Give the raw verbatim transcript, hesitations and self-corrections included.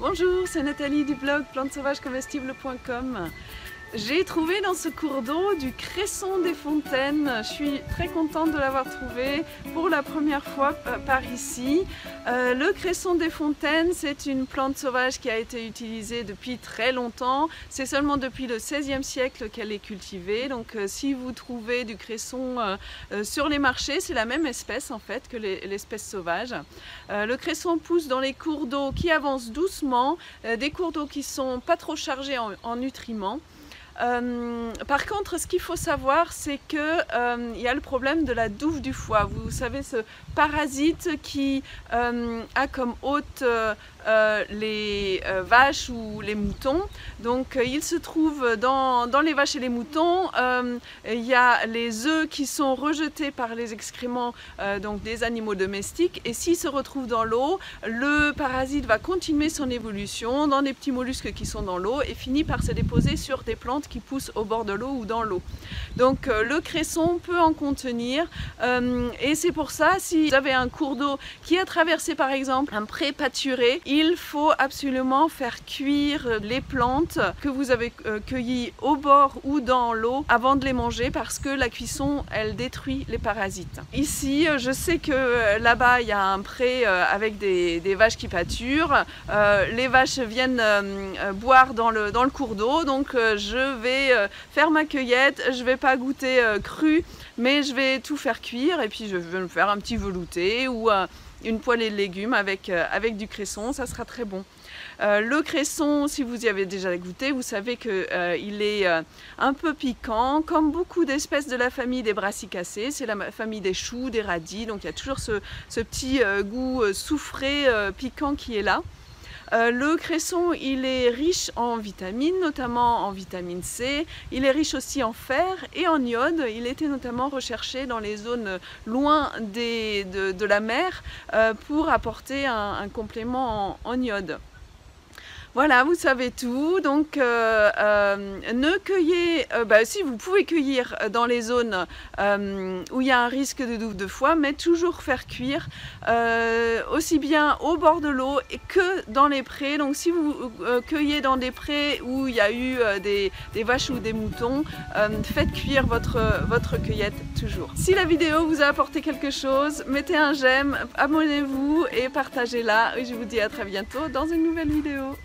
Bonjour, c'est Nathalie du blog plantes sauvages comestibles point com. J'ai trouvé dans ce cours d'eau du Cresson des Fontaines. Je suis très contente de l'avoir trouvé pour la première fois par ici. Euh, le Cresson des Fontaines, c'est une plante sauvage qui a été utilisée depuis très longtemps. C'est seulement depuis le seizième siècle qu'elle est cultivée. Donc euh, si vous trouvez du Cresson euh, euh, sur les marchés, c'est la même espèce en fait que l'espèce sauvage. Euh, le Cresson pousse dans les cours d'eau qui avancent doucement, euh, des cours d'eau qui ne sont pas trop chargés en, en nutriments. Euh, par contre, ce qu'il faut savoir, c'est qu'il euh, y a le problème de la douve du foie. Vous savez, ce parasite qui euh, a comme hôte euh, les euh, vaches ou les moutons. Donc, euh, il se trouve dans, dans les vaches et les moutons. Euh, il y a les œufs qui sont rejetés par les excréments euh, donc des animaux domestiques. Et s'ils se retrouvent dans l'eau, le parasite va continuer son évolution dans des petits mollusques qui sont dans l'eau et finit par se déposer sur des plantes qui poussent au bord de l'eau ou dans l'eau. Donc euh, le cresson peut en contenir euh, et c'est pour ça, si vous avez un cours d'eau qui a traversé par exemple un pré pâturé, il faut absolument faire cuire les plantes que vous avez euh, cueillies au bord ou dans l'eau avant de les manger, parce que la cuisson, elle détruit les parasites. Ici, je sais que là-bas il y a un pré euh, avec des, des vaches qui pâturent. Euh, les vaches viennent euh, boire dans le, dans le cours d'eau, donc euh, je Je vais faire ma cueillette, je vais pas goûter cru, mais je vais tout faire cuire et puis je vais me faire un petit velouté ou une poêlée de légumes avec, avec du cresson, ça sera très bon. Euh, le cresson, si vous y avez déjà goûté, vous savez qu'il euh, est euh, un peu piquant, comme beaucoup d'espèces de la famille des brassicacées. C'est la famille des choux, des radis, donc il y a toujours ce, ce petit euh, goût euh, soufré, euh, piquant qui est là. Euh, le cresson, il est riche en vitamines, notamment en vitamine C. Il est riche aussi en fer et en iode. Il était notamment recherché dans les zones loin des, de, de la mer euh, pour apporter un, un complément en, en iode. Voilà, vous savez tout. Donc, euh, euh, ne cueillez, euh, bah, si vous pouvez cueillir dans les zones euh, où il y a un risque de douve de foie, mais toujours faire cuire euh, aussi bien au bord de l'eau que dans les prés. Donc, si vous euh, cueillez dans des prés où il y a eu euh, des, des vaches ou des moutons, euh, faites cuire votre, votre cueillette toujours. Si la vidéo vous a apporté quelque chose, mettez un j'aime, abonnez-vous et partagez-la. Je vous dis à très bientôt dans une nouvelle vidéo.